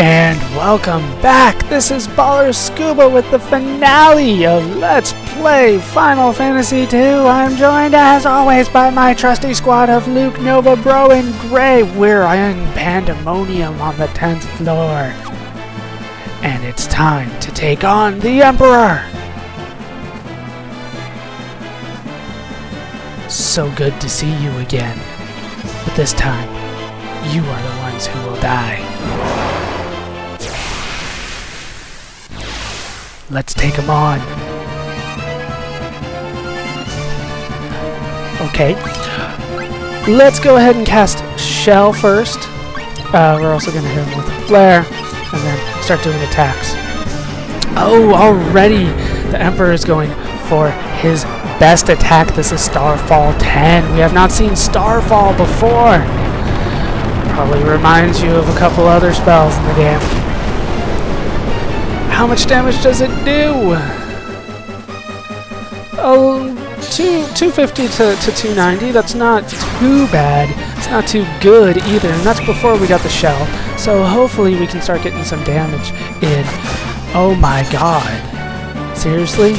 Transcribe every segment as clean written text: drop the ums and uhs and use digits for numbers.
And welcome back! This is Baller Scuba with the finale of Let's Play Final Fantasy II. I'm joined as always by my trusty squad of Luke, Nova, Bro, and Gray. We're in Pandaemonium on the 10th floor. And it's time to take on the Emperor! So good to see you again. But this time, you are the ones who will die. Let's take him on. Okay. Let's go ahead and cast Shell first. We're also going to hit him with a Flare. And then start doing attacks. Oh, already the Emperor is going for his best attack. This is Starfall 10. We have not seen Starfall before. Probably reminds you of a couple other spells in the game. How much damage does it do? Oh, 250 to 290. That's not too bad. It's not too good either. And that's before we got the shell. So hopefully we can start getting some damage in. Oh my god. Seriously?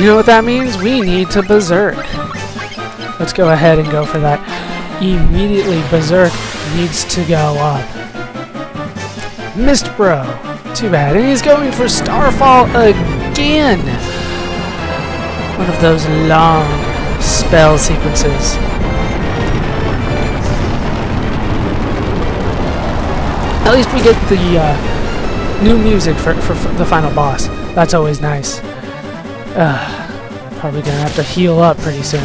You know what that means? We need to berserk. Let's go ahead and go for that. Immediately, berserk needs to go up. Missed, bro. Too bad. And he's going for Starfall again. One of those long spell sequences. At least we get the new music for the final boss. That's always nice. Probably gonna have to heal up pretty soon.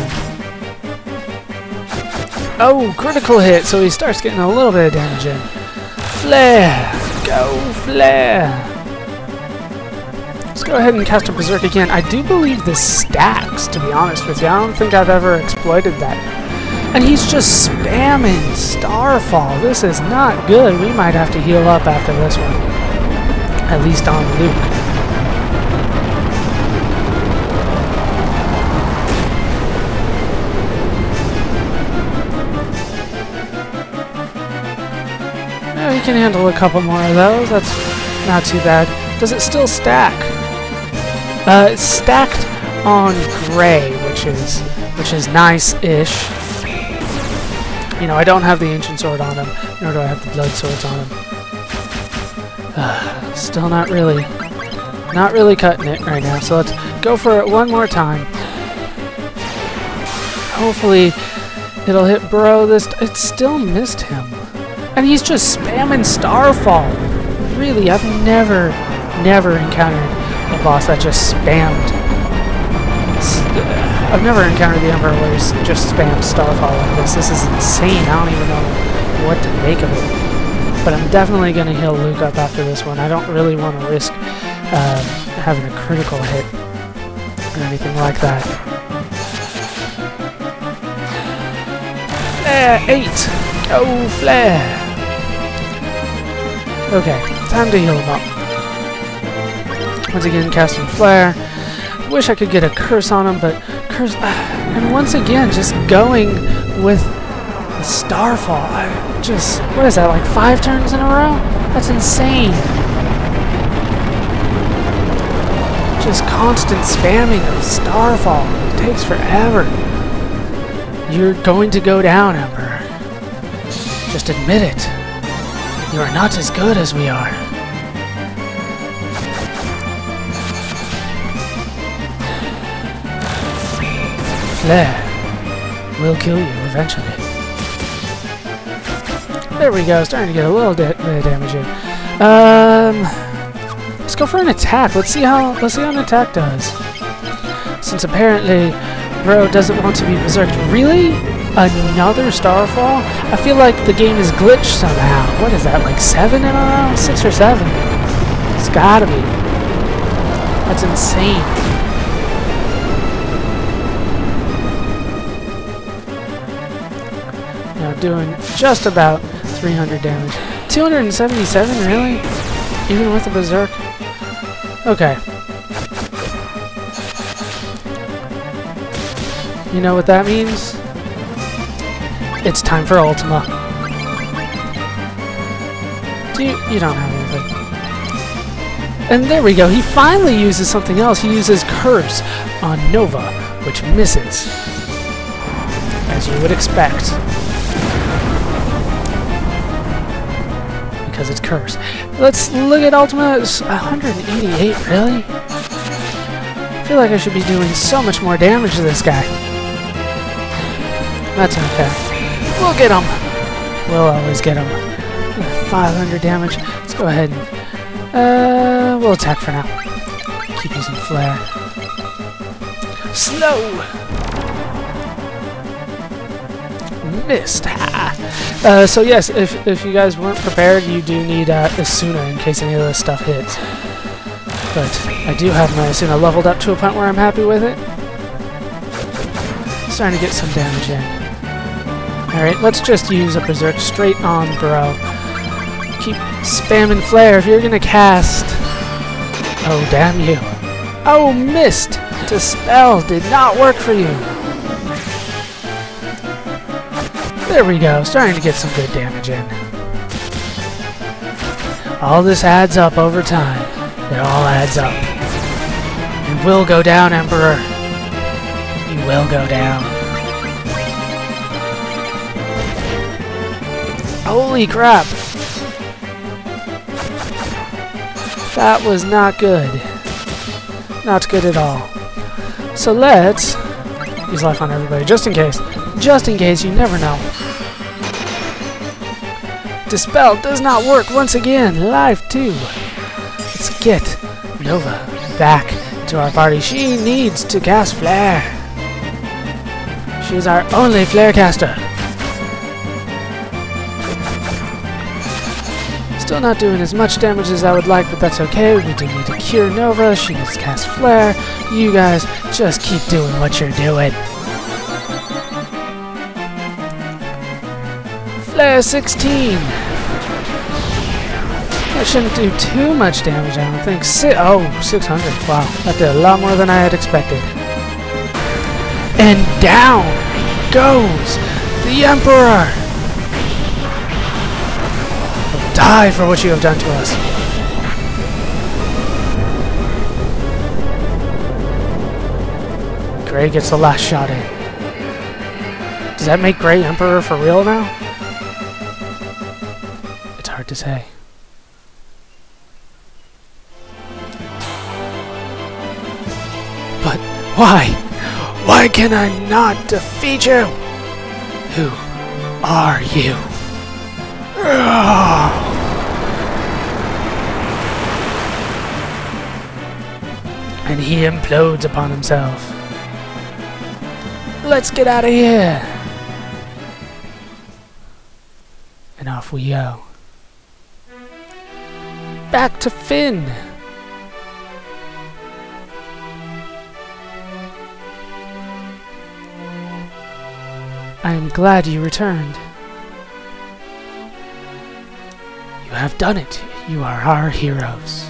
Oh, critical hit. So he starts getting a little bit of damage in. Flare. Go Flare! Let's go ahead and cast a Berserk again. I do believe this stacks, to be honest with you. I don't think I've ever exploited that. And he's just spamming Starfall. This is not good. We might have to heal up after this one. At least on Luke. Can handle a couple more of those. That's not too bad. Does it still stack? It's stacked on Gray, which is nice-ish. You know, I don't have the Ancient Sword on him, nor do I have the Blood Swords on him. Still not really cutting it right now. So let's go for it one more time. Hopefully, it'll hit Bro. It still missed him. And he's just spamming Starfall. Really, I've never encountered a boss that just spammed. I've never encountered the Emperor where he's just spammed Starfall like this. This is insane. I don't even know what to make of it. But I'm definitely going to heal Luke up after this one. I don't really want to risk having a critical hit or anything like that. 8. Oh, Flare. Okay, time to heal him up. Once again, casting Flare. Wish I could get a curse on him, but curse... and once again, just going with the Starfall. I just... What is that, like 5 turns in a row? That's insane. Just constant spamming of Starfall. It takes forever. You're going to go down, Emperor. Just admit it. You are not as good as we are. Flare will kill you eventually. There we go, starting to get a little bit of damage in. Let's go for an attack. Let's see how an attack does. Since apparently Bro doesn't want to be berserked. Really? Another Starfall? I feel like the game is glitched somehow. What is that, like 7 in a row? 6 or 7. It's gotta be. That's insane. Now doing just about 300 damage. 277, really? Even with the Berserk? Okay. You know what that means? It's time for Ultima. You don't have anything. And there we go, he finally uses something else. He uses Curse on Nova, which misses, as you would expect, because it's Curse. Let's look at Ultima. 188, really? I feel like I should be doing so much more damage to this guy. That's okay. We'll get him! We'll always get him. 500 damage. Let's go ahead and we'll attack for now. Keep using flare. Slow! Missed! So yes, if you guys weren't prepared, you do need Asuna in case any of this stuff hits. But I do have my Asuna leveled up to a point where I'm happy with it. Starting to get some damage in. Alright, let's just use a Berserk straight on, bro. Keep spamming flare if you're gonna cast. Oh, damn you. Oh, missed! The spell did not work for you. There we go, starting to get some good damage in. All this adds up over time. It all adds up. You will go down, Emperor. You will go down. Holy crap! That was not good. Not good at all. So let's use life on everybody, just in case. Just in case, you never know. Dispel does not work once again. Life too. Let's get Nova back to our party. She needs to cast flare. She's our only flare caster. Still not doing as much damage as I would like, but that's okay. We do need to cure Nova. She needs to cast flare. You guys just keep doing what you're doing. Flare 16. That shouldn't do too much damage, I don't think. Oh, 600. Wow, that did a lot more than I had expected. And down goes the Emperor. Die for what you have done to us. Gray gets the last shot in. Does that make Gray Emperor for real now? It's hard to say. But why? Why can I not defeat you? Who are you? And he implodes upon himself. Let's get out of here! And off we go. Back to Fynn! I am glad you returned. You have done it. You are our heroes.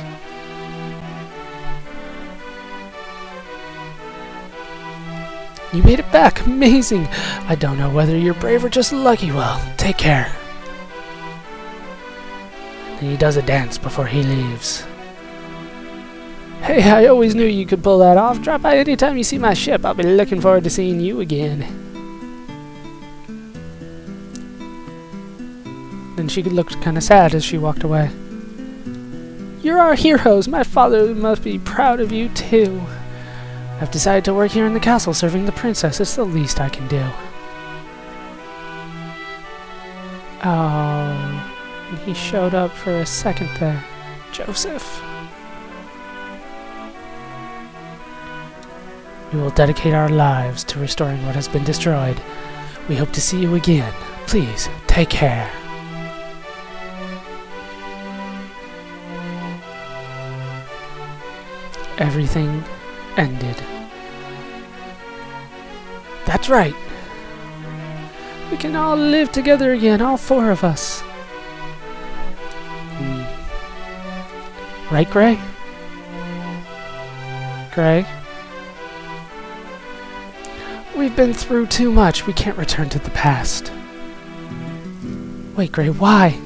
You made it back. Amazing. I don't know whether you're brave or just lucky. Well, take care. And he does a dance before he leaves. Hey, I always knew you could pull that off. Drop by anytime you see my ship. I'll be looking forward to seeing you again. And she looked kind of sad as she walked away. You're our heroes. My father must be proud of you, too. I've decided to work here in the castle, serving the princess. It's the least I can do. Oh, and he showed up for a second there. Josef. We will dedicate our lives to restoring what has been destroyed. We hope to see you again. Please, take care. Everything ended. That's right. We can all live together again, all four of us. Right, Gray? Gray? We've been through too much. We can't return to the past. Wait, Gray, why?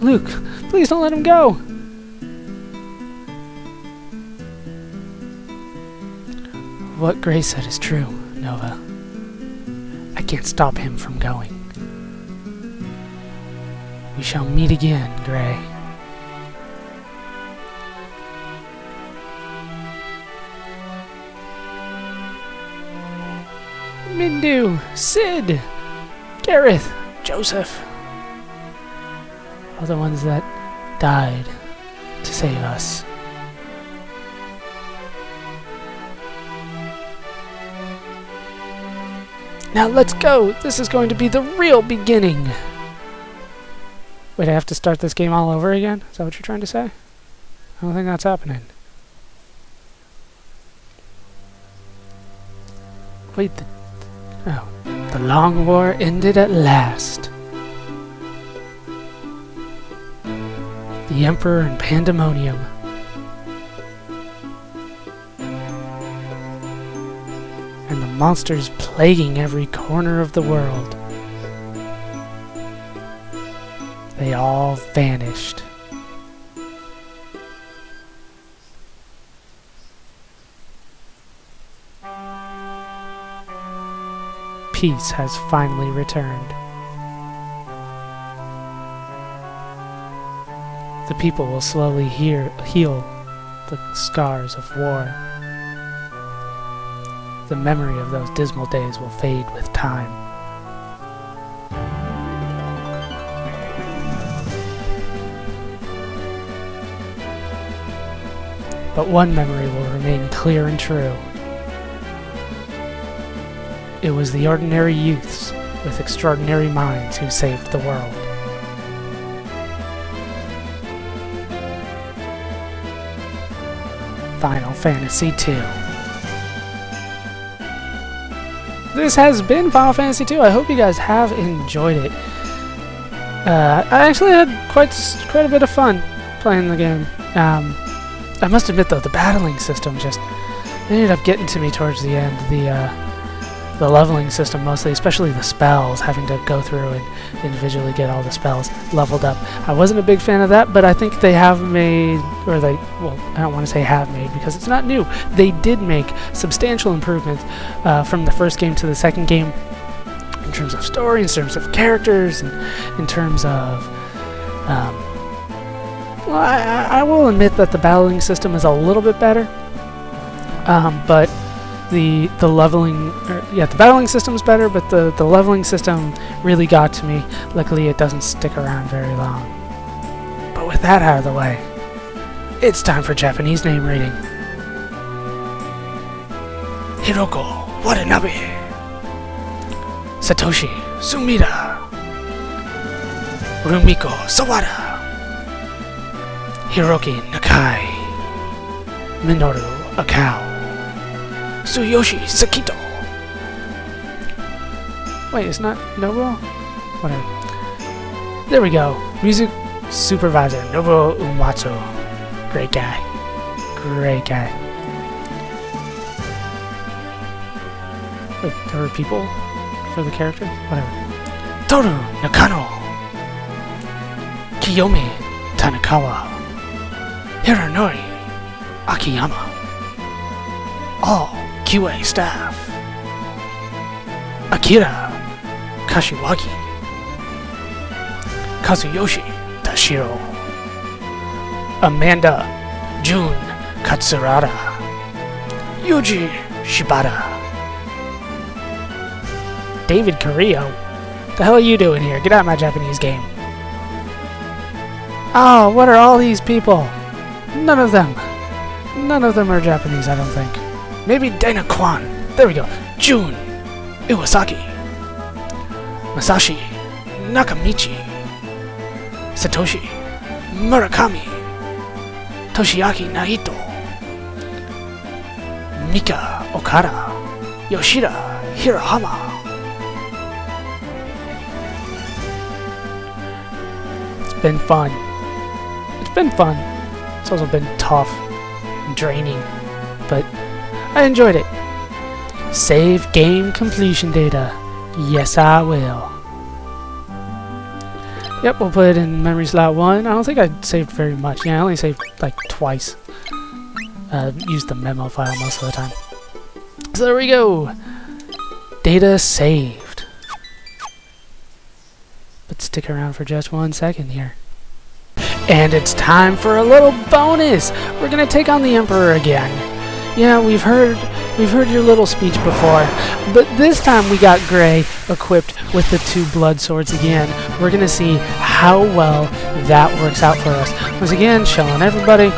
Luke, please don't let him go! What Grace said is true, Nova. I can't stop him from going. We shall meet again, Gray. Mindu, Cid, Gareth, Josef. All the ones that died to save us. Now let's go! This is going to be the real beginning! Wait, I have to start this game all over again? Is that what you're trying to say? I don't think that's happening. Wait, oh. The long war ended at last. The Emperor and Pandaemonium. And the monsters plaguing every corner of the world. They all vanished. Peace has finally returned. The people will slowly heal the scars of war. The memory of those dismal days will fade with time. But one memory will remain clear and true. It was the ordinary youths with extraordinary minds who saved the world. Final Fantasy II. This has been Final Fantasy II. I hope you guys have enjoyed it. I actually had quite a bit of fun playing the game. I must admit though, the battling system just ended up getting to me towards the end. The leveling system mostly, especially the spells, having to go through and individually get all the spells leveled up. I wasn't a big fan of that, but I think they have made, or they, well, I don't want to say have made because it's not new. They did make substantial improvements from the first game to the second game in terms of story, in terms of characters, and in terms of... well, I will admit that the battling system is a little bit better, but... The leveling, yeah, the battling system's better, but the leveling system really got to me. Luckily, it doesn't stick around very long. But with that out of the way, it's time for Japanese name reading. Hiroko Watanabe, Satoshi Sumida, Rumiko Sawada, Hiroki Nakai, Minoru Akau, Tsuyoshi Sakito. Wait, it's not Nobuo? Whatever. There we go. Music supervisor, Nobuo Umatsu. Great guy. Great guy. Wait, there were people for the character? Whatever. Toru Nakano. Kiyomi Tanakawa. Hiranori Akiyama. All QA staff. Akira Kashiwagi. Kazuyoshi Tashiro. Amanda Jun Katsurada. Yuji Shibata. David Carrillo. The hell are you doing here? Get out of my Japanese game. Oh, what are all these people? None of them. None of them are Japanese, I don't think. Maybe Dana Kwan. There we go. Jun Iwasaki. Masashi Nakamichi. Satoshi Murakami. Toshiaki Naito. Mika Okada. Yoshida Hirahama. It's been fun. It's been fun. It's also been tough and draining, but I enjoyed it. Save game completion data. Yes, I will. Yep, we'll put it in memory slot 1. I don't think I saved very much. Yeah, I only saved like twice. Used the memo file most of the time. So there we go. Data saved. But stick around for just 1 second here. And it's time for a little bonus! We're gonna take on the Emperor again. Yeah, we've heard your little speech before, but this time we got Gray equipped with the 2 blood swords again. We're gonna see how well that works out for us. Once again, shell on everybody,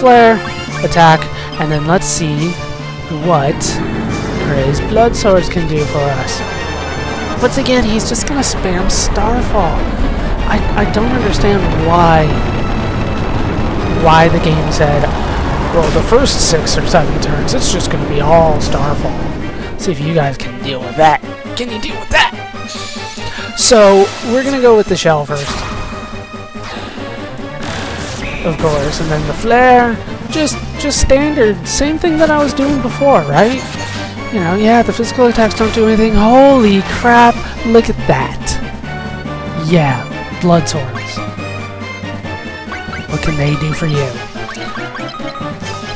flare, attack, and then let's see what Gray's blood swords can do for us. Once again, he's just gonna spam Starfall. I don't understand why the game said, well, the first 6 or 7 turns, it's just going to be all Starfall. Let's see if you guys can deal with that. Can you deal with that? So, we're going to go with the shell first. Of course, and then the flare. Just standard. Same thing that I was doing before, right? You know, yeah, the physical attacks don't do anything. Holy crap, look at that. Yeah, blood swords. What can they do for you?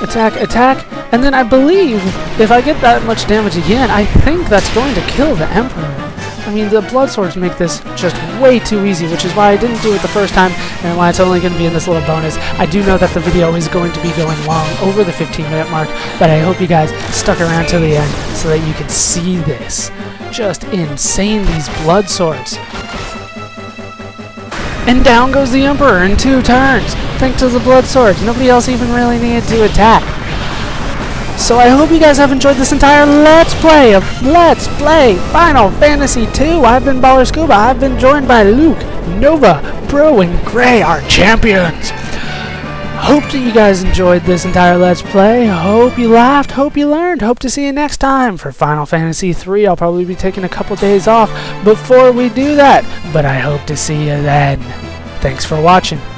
Attack, attack, and then I believe if I get that much damage again, I think that's going to kill the Emperor. I mean, the blood swords make this just way too easy, which is why I didn't do it the first time, and why it's only going to be in this little bonus. I do know that the video is going to be going long, over the 15-minute mark, but I hope you guys stuck around to the end so that you can see this. Just insane, these blood swords. And down goes the Emperor in 2 turns, thanks to the blood swords. Nobody else even really needed to attack. So I hope you guys have enjoyed this entire Let's Play of Let's Play Final Fantasy II. I've been Baller Scuba. I've been joined by Luke, Nova, Bro, and Gray, our champions. Hope that you guys enjoyed this entire Let's Play. Hope you laughed. Hope you learned. Hope to see you next time for Final Fantasy III. I'll probably be taking a couple days off before we do that, but I hope to see you then. Thanks for watching.